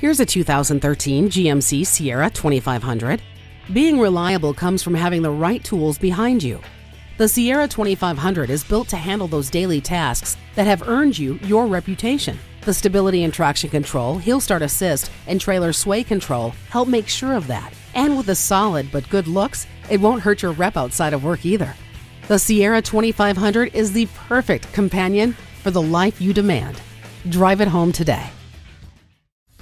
Here's a 2013 GMC Sierra 2500. Being reliable comes from having the right tools behind you. The Sierra 2500 is built to handle those daily tasks that have earned you your reputation. The stability and traction control, hill start assist, and trailer sway control help make sure of that. And with the solid but good looks, it won't hurt your rep outside of work either. The Sierra 2500 is the perfect companion for the life you demand. Drive it home today.